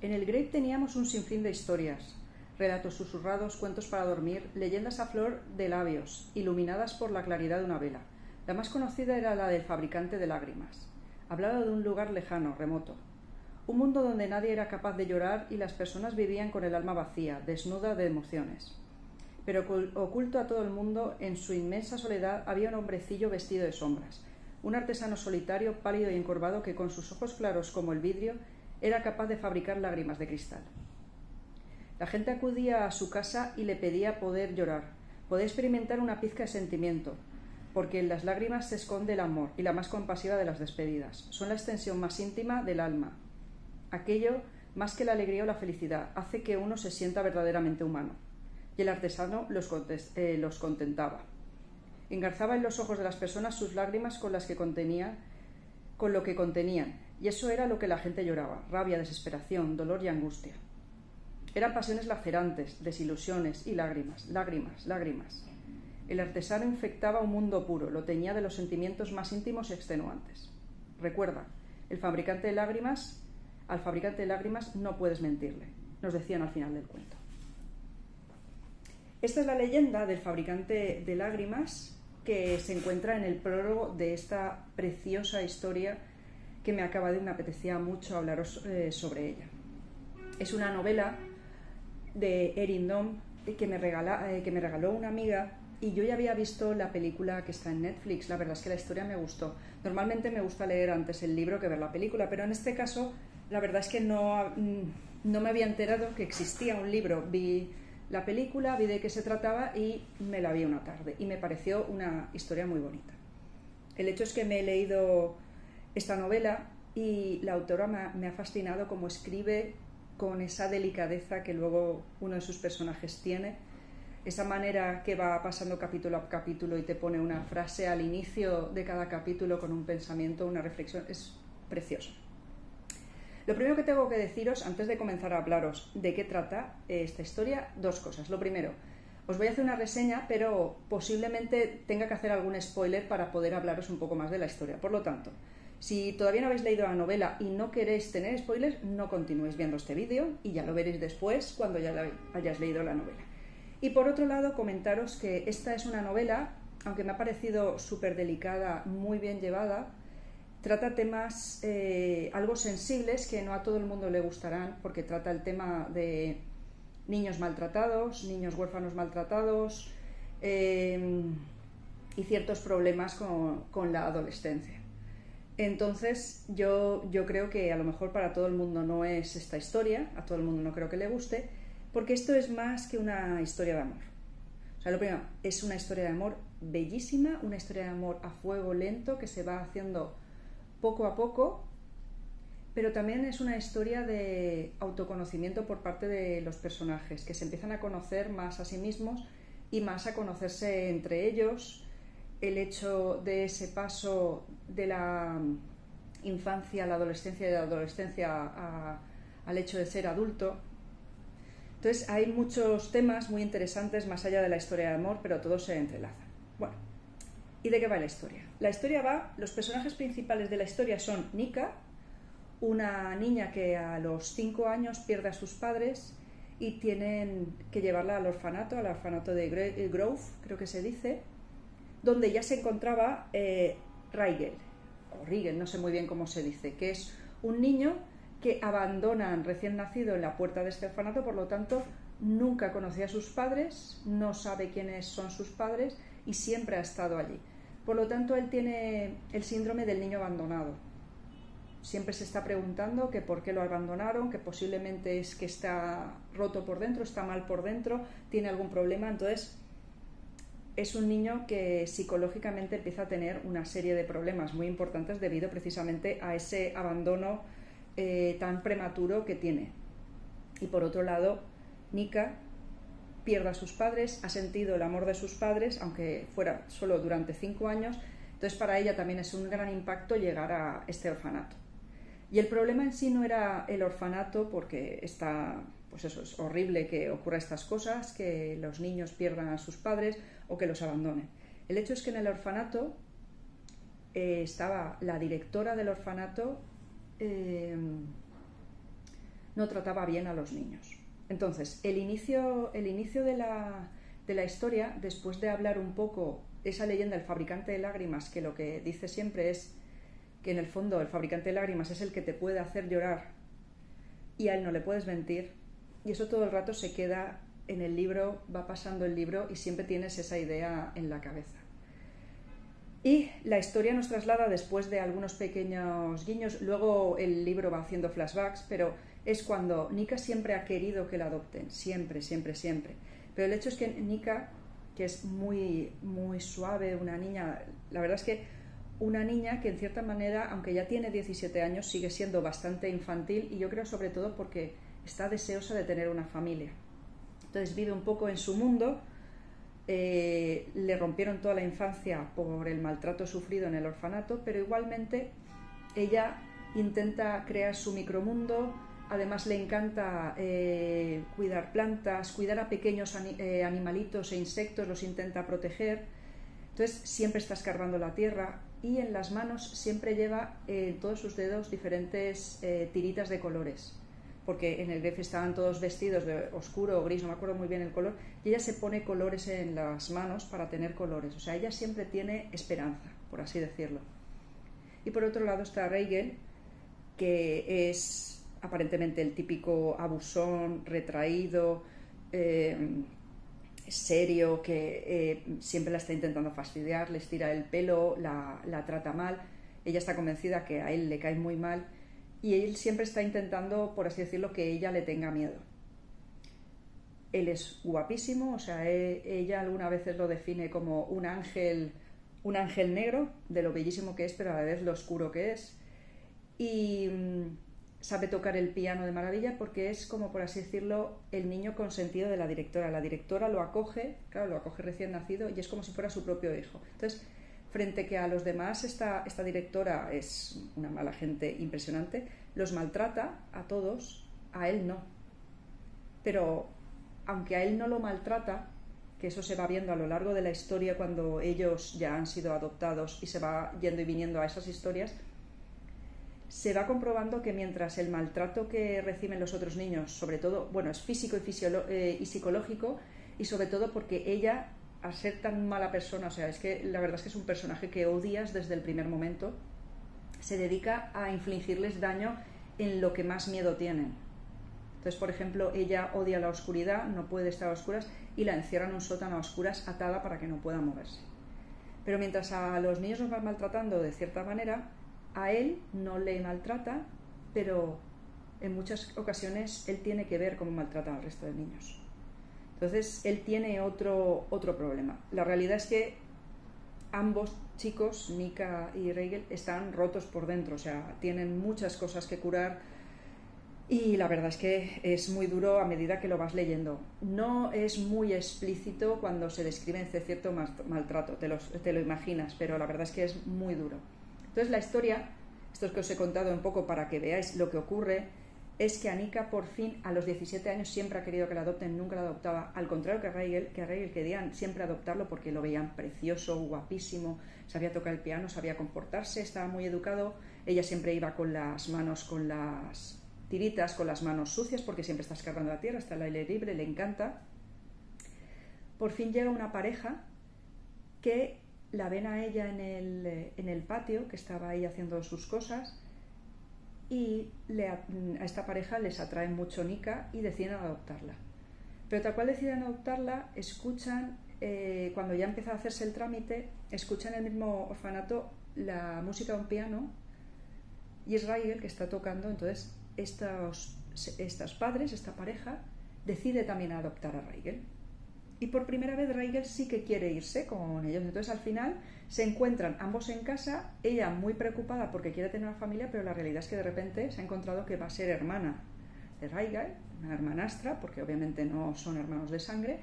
En el Grave teníamos un sinfín de historias, relatos susurrados, cuentos para dormir, leyendas a flor de labios, iluminadas por la claridad de una vela. La más conocida era la del fabricante de lágrimas. Hablaba de un lugar lejano, remoto. Un mundo donde nadie era capaz de llorar y las personas vivían con el alma vacía, desnuda de emociones. Pero oculto a todo el mundo, en su inmensa soledad, había un hombrecillo vestido de sombras, un artesano solitario, pálido y encorvado, que con sus ojos claros como el vidrio, era capaz de fabricar lágrimas de cristal. La gente acudía a su casa y le pedía poder llorar, poder experimentar una pizca de sentimiento, porque en las lágrimas se esconde el amor y la más compasiva de las despedidas. Son la extensión más íntima del alma. Aquello, más que la alegría o la felicidad, hace que uno se sienta verdaderamente humano. Y el artesano los contentaba. Engarzaba en los ojos de las personas sus lágrimas con lo que contenían, y eso era lo que la gente lloraba: rabia, desesperación, dolor y angustia. Eran pasiones lacerantes, desilusiones y lágrimas, lágrimas, lágrimas. El artesano infectaba un mundo puro, lo teñía de los sentimientos más íntimos y extenuantes. Recuerda, al fabricante de lágrimas no puedes mentirle, nos decían al final del cuento. Esta es la leyenda del fabricante de lágrimas, que se encuentra en el prólogo de esta preciosa historia que me acaba de... me apetecía mucho hablaros sobre ella. Es una novela de Erin Doom que me regaló una amiga, y yo ya había visto la película que está en Netflix. La verdad es que la historia me gustó. Normalmente me gusta leer antes el libro que ver la película, pero en este caso la verdad es que no me había enterado que existía un libro. Vi la película, vi de qué se trataba y me la vi una tarde, y me pareció una historia muy bonita. El hecho es que me he leído esta novela y la autora me ha fascinado cómo escribe, con esa delicadeza que luego uno de sus personajes tiene, esa manera que va pasando capítulo a capítulo y te pone una frase al inicio de cada capítulo con un pensamiento, una reflexión. Es precioso. Lo primero que tengo que deciros, antes de comenzar a hablaros de qué trata esta historia, dos cosas. Lo primero, os voy a hacer una reseña, pero posiblemente tenga que hacer algún spoiler para poder hablaros un poco más de la historia. Por lo tanto, si todavía no habéis leído la novela y no queréis tener spoilers, no continuéis viendo este vídeo, y ya lo veréis después cuando ya hayáis leído la novela. Y por otro lado, comentaros que esta es una novela, aunque me ha parecido súper delicada, muy bien llevada. Trata temas algo sensibles que no a todo el mundo le gustarán, porque trata el tema de niños maltratados, niños huérfanos maltratados y ciertos problemas con la adolescencia. Entonces yo creo que a lo mejor para todo el mundo no es esta historia, a todo el mundo no creo que le guste, porque esto es más que una historia de amor. O sea, lo primero, es una historia de amor bellísima, una historia de amor a fuego lento que se va haciendo poco a poco, pero también es una historia de autoconocimiento por parte de los personajes, que se empiezan a conocer más a sí mismos y más a conocerse entre ellos. El hecho de ese paso de la infancia a la adolescencia y de la adolescencia al hecho de ser adulto. Entonces hay muchos temas muy interesantes más allá de la historia de amor, pero todos se entrelazan. Bueno, ¿y de qué va la historia? La historia va... Los personajes principales de la historia son Nika, una niña que a los 5 años pierde a sus padres y tienen que llevarla al orfanato de Grove, creo que se dice, donde ya se encontraba Rigel, o Rigel, no sé muy bien cómo se dice, que es un niño que abandonan recién nacido en la puerta de este orfanato. Por lo tanto, nunca conocía a sus padres, no sabe quiénes son sus padres y siempre ha estado allí. Por lo tanto, él tiene el síndrome del niño abandonado. Siempre se está preguntando que por qué lo abandonaron, que posiblemente es que está roto por dentro, está mal por dentro, tiene algún problema. Entonces, es un niño que psicológicamente empieza a tener una serie de problemas muy importantes debido precisamente a ese abandono tan prematuro que tiene. Y por otro lado, Nika pierde a sus padres, ha sentido el amor de sus padres, aunque fuera solo durante 5 años, entonces para ella también es un gran impacto llegar a este orfanato. Y el problema en sí no era el orfanato, porque está... pues eso, es horrible que ocurra estas cosas, que los niños pierdan a sus padres o que los abandonen. El hecho es que en el orfanato estaba la directora del orfanato, no trataba bien a los niños. Entonces, el inicio de la historia, después de hablar un poco esa leyenda del fabricante de lágrimas, que lo que dice siempre es que en el fondo el fabricante de lágrimas es el que te puede hacer llorar y a él no le puedes mentir, y eso todo el rato se queda en el libro, va pasando el libro y siempre tienes esa idea en la cabeza. Y la historia nos traslada después de algunos pequeños guiños, luego el libro va haciendo flashbacks, pero es cuando Nika siempre ha querido que la adopten, siempre, siempre, siempre. Pero el hecho es que Nika, que es muy, muy suave, una niña, la verdad es que una niña que en cierta manera, aunque ya tiene 17 años, sigue siendo bastante infantil, y yo creo sobre todo porque está deseosa de tener una familia. Entonces vive un poco en su mundo. Le rompieron toda la infancia por el maltrato sufrido en el orfanato, pero igualmente ella intenta crear su micromundo. Además le encanta cuidar plantas, cuidar a pequeños animalitos e insectos, los intenta proteger. Entonces siempre está escarbando la tierra, y en las manos siempre lleva en todos sus dedos diferentes tiritas de colores, porque en el GREF estaban todos vestidos de oscuro o gris, no me acuerdo muy bien el color, y ella se pone colores en las manos para tener colores. O sea, ella siempre tiene esperanza, por así decirlo. Y por otro lado está Reigel, que es aparentemente el típico abusón, retraído, serio, que siempre la está intentando fastidiar, le estira el pelo, la trata mal. Ella está convencida que a él le cae muy mal, y él siempre está intentando, por así decirlo, que ella le tenga miedo. Él es guapísimo, o sea, ella algunas veces lo define como un ángel negro, de lo bellísimo que es, pero a la vez lo oscuro que es. Y sabe tocar el piano de maravilla, porque es, como por así decirlo, el niño consentido de la directora. La directora lo acoge, claro, lo acoge recién nacido, y es como si fuera su propio hijo. Entonces, frente que a los demás, esta directora es una mala gente impresionante, los maltrata a todos, a él no. Pero aunque a él no lo maltrata, que eso se va viendo a lo largo de la historia cuando ellos ya han sido adoptados y se va yendo y viniendo a esas historias, se va comprobando que mientras el maltrato que reciben los otros niños, sobre todo, bueno, es físico y psicológico, y sobre todo porque ella, a ser tan mala persona, o sea, es que la verdad es que es un personaje que odias desde el primer momento, se dedica a infligirles daño en lo que más miedo tienen. Entonces, por ejemplo, ella odia la oscuridad, no puede estar a oscuras, y la encierran en un sótano a oscuras, atada para que no pueda moverse. Pero mientras a los niños los van maltratando de cierta manera, a él no le maltrata, pero en muchas ocasiones él tiene que ver cómo maltrata al resto de niños. Entonces él tiene otro problema. La realidad es que ambos chicos, Nika y Reigel, están rotos por dentro, o sea, tienen muchas cosas que curar, y la verdad es que es muy duro a medida que lo vas leyendo. No es muy explícito cuando se describe este cierto maltrato, te lo imaginas, pero la verdad es que es muy duro. Entonces la historia, esto es que os he contado un poco para que veáis lo que ocurre, es que a Nika por fin, a los 17 años, siempre ha querido que la adopten, nunca la adoptaba, al contrario que a Reigel querían siempre adoptarlo porque lo veían precioso, guapísimo, sabía tocar el piano, sabía comportarse, estaba muy educado. Ella siempre iba con las manos, con las tiritas, con las manos sucias, porque siempre está escarbando la tierra, está al aire libre, le encanta. Por fin llega una pareja que la ven a ella en el patio, que estaba ahí haciendo sus cosas, y a esta pareja les atrae mucho Nika y deciden adoptarla. Pero tal cual deciden adoptarla, escuchan, cuando ya empieza a hacerse el trámite, escuchan en el mismo orfanato la música de un piano, y es Reigel que está tocando. Entonces estos padres, esta pareja, decide también adoptar a Reigel. Y por primera vez Reigel sí que quiere irse con ellos. Entonces al final se encuentran ambos en casa, ella muy preocupada porque quiere tener una familia, pero la realidad es que de repente se ha encontrado que va a ser hermana de Reigel, una hermanastra, porque obviamente no son hermanos de sangre,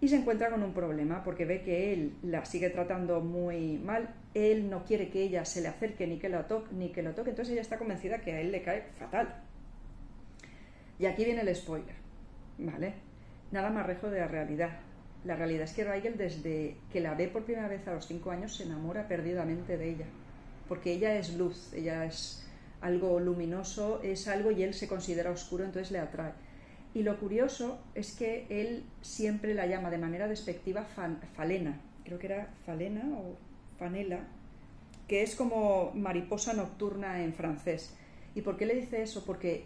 y se encuentra con un problema porque ve que él la sigue tratando muy mal, él no quiere que ella se le acerque ni que lo toque, entonces ella está convencida que a él le cae fatal. Y aquí viene el spoiler, ¿vale? Nada más lejos de la realidad. La realidad es que Reigel, desde que la ve por primera vez a los 5 años, se enamora perdidamente de ella, porque ella es luz, ella es algo luminoso es algo y él se considera oscuro, entonces le atrae. Y lo curioso es que él siempre la llama de manera despectiva falena, creo que era falena o fanela, que es como mariposa nocturna en francés. ¿Y por qué le dice eso? Porque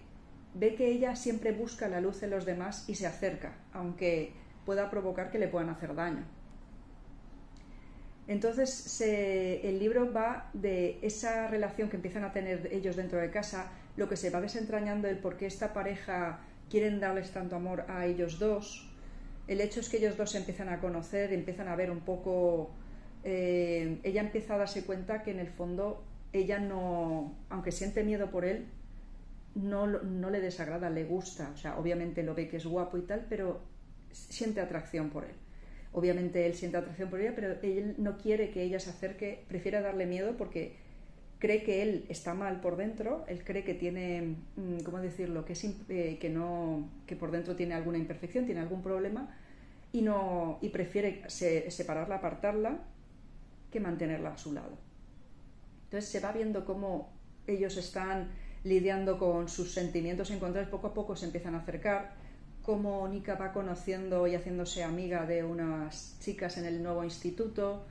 ve que ella siempre busca la luz en los demás y se acerca, aunque pueda provocar que le puedan hacer daño. Entonces el libro va de esa relación que empiezan a tener ellos dentro de casa, lo que se va desentrañando, el por qué esta pareja quieren darles tanto amor a ellos dos. El hecho es que ellos dos se empiezan a conocer, empiezan a ver un poco... ella empieza a darse cuenta que en el fondo ella no, aunque siente miedo por él, no le desagrada, le gusta. O sea, obviamente lo ve que es guapo y tal, pero siente atracción por él. Obviamente él siente atracción por ella, pero él no quiere que ella se acerque, prefiere darle miedo porque cree que él está mal por dentro, él cree que tiene, ¿cómo decirlo?, que por dentro tiene alguna imperfección, tiene algún problema y prefiere separarla, apartarla, que mantenerla a su lado. Entonces se va viendo cómo ellos están lidiando con sus sentimientos encontrados, poco a poco se empiezan a acercar, cómo Nika va conociendo y haciéndose amiga de unas chicas en el nuevo instituto,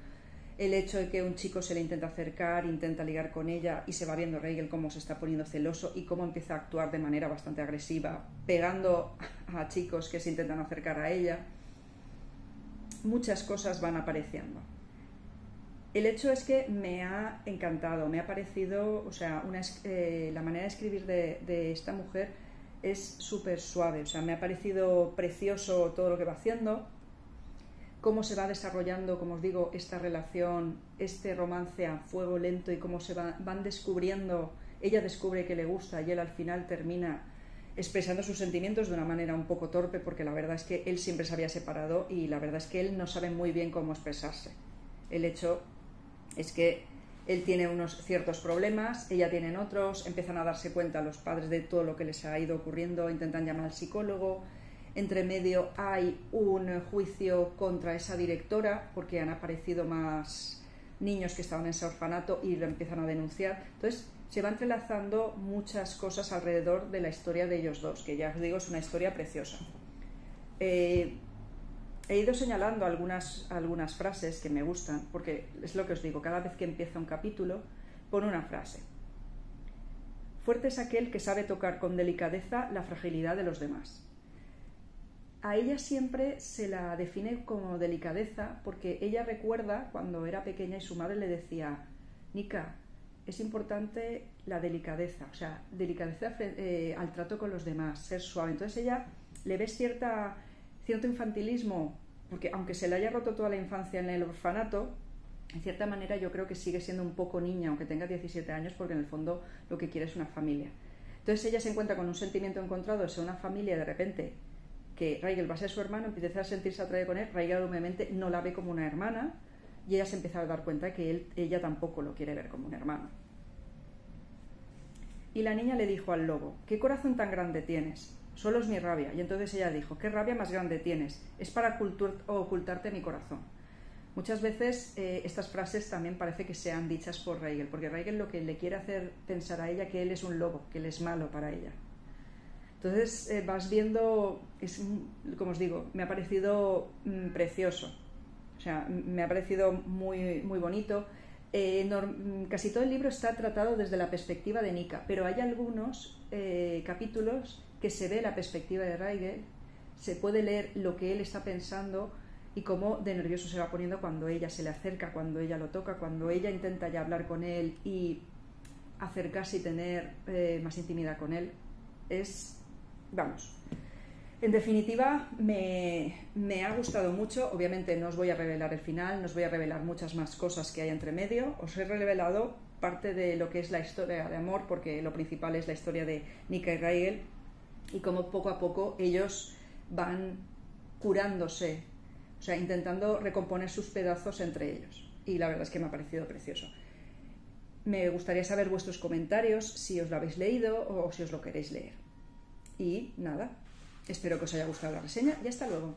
el hecho de que un chico se le intenta acercar, intenta ligar con ella y se va viendo Reigel cómo se está poniendo celoso y cómo empieza a actuar de manera bastante agresiva, pegando a chicos que se intentan acercar a ella. Muchas cosas van apareciendo. El hecho es que me ha encantado, me ha parecido, o sea, la manera de escribir de esta mujer es súper suave, o sea, me ha parecido precioso todo lo que va haciendo, cómo se va desarrollando, como os digo, esta relación, este romance a fuego lento y cómo van descubriendo, ella descubre que le gusta y él al final termina expresando sus sentimientos de una manera un poco torpe porque la verdad es que él siempre se había separado y la verdad es que él no sabe muy bien cómo expresarse. El hecho es que él tiene unos ciertos problemas, ella tiene otros, empiezan a darse cuenta los padres de todo lo que les ha ido ocurriendo, intentan llamar al psicólogo, entre medio hay un juicio contra esa directora porque han aparecido más niños que estaban en ese orfanato y lo empiezan a denunciar. Entonces se va entrelazando muchas cosas alrededor de la historia de ellos dos, que ya os digo es una historia preciosa. He ido señalando algunas frases que me gustan, porque es lo que os digo, cada vez que empieza un capítulo, pone una frase. Fuerte es aquel que sabe tocar con delicadeza la fragilidad de los demás. A ella siempre se la define como delicadeza, porque ella recuerda cuando era pequeña y su madre le decía, Nika, es importante la delicadeza, o sea, delicadeza al trato con los demás, ser suave. Entonces ella le ve cierto infantilismo, porque aunque se le haya roto toda la infancia en el orfanato, en cierta manera yo creo que sigue siendo un poco niña, aunque tenga 17 años, porque en el fondo lo que quiere es una familia. Entonces ella se encuentra con un sentimiento encontrado, es una familia de repente, que Reigel va a ser su hermano, empieza a sentirse atraída con él, Reigel obviamente no la ve como una hermana, y ella se empieza a dar cuenta que ella tampoco lo quiere ver como un hermano. Y la niña le dijo al lobo, ¿qué corazón tan grande tienes? Solo es mi rabia. Y entonces ella dijo, ¿qué rabia más grande tienes? Es para ocultarte mi corazón. Muchas veces estas frases también parece que sean dichas por Reigel, porque Reigel lo que le quiere hacer pensar a ella que él es un lobo, que él es malo para ella. Entonces vas viendo, como os digo, me ha parecido precioso. O sea, me ha parecido muy, muy bonito. Casi todo el libro está tratado desde la perspectiva de Nika, pero hay algunos capítulos que se ve la perspectiva de Reigel, se puede leer lo que él está pensando y cómo de nervioso se va poniendo cuando ella se le acerca, cuando ella lo toca, cuando ella intenta ya hablar con él y acercarse y tener más intimidad con él. Vamos, en definitiva me ha gustado mucho. Obviamente no os voy a revelar el final, no os voy a revelar muchas más cosas que hay entre medio, os he revelado parte de lo que es la historia de amor, porque lo principal es la historia de Nika y Reigel, y cómo poco a poco ellos van curándose, o sea, intentando recomponer sus pedazos entre ellos. Y la verdad es que me ha parecido precioso. Me gustaría saber vuestros comentarios, si os lo habéis leído o si os lo queréis leer. Y nada, espero que os haya gustado la reseña y hasta luego.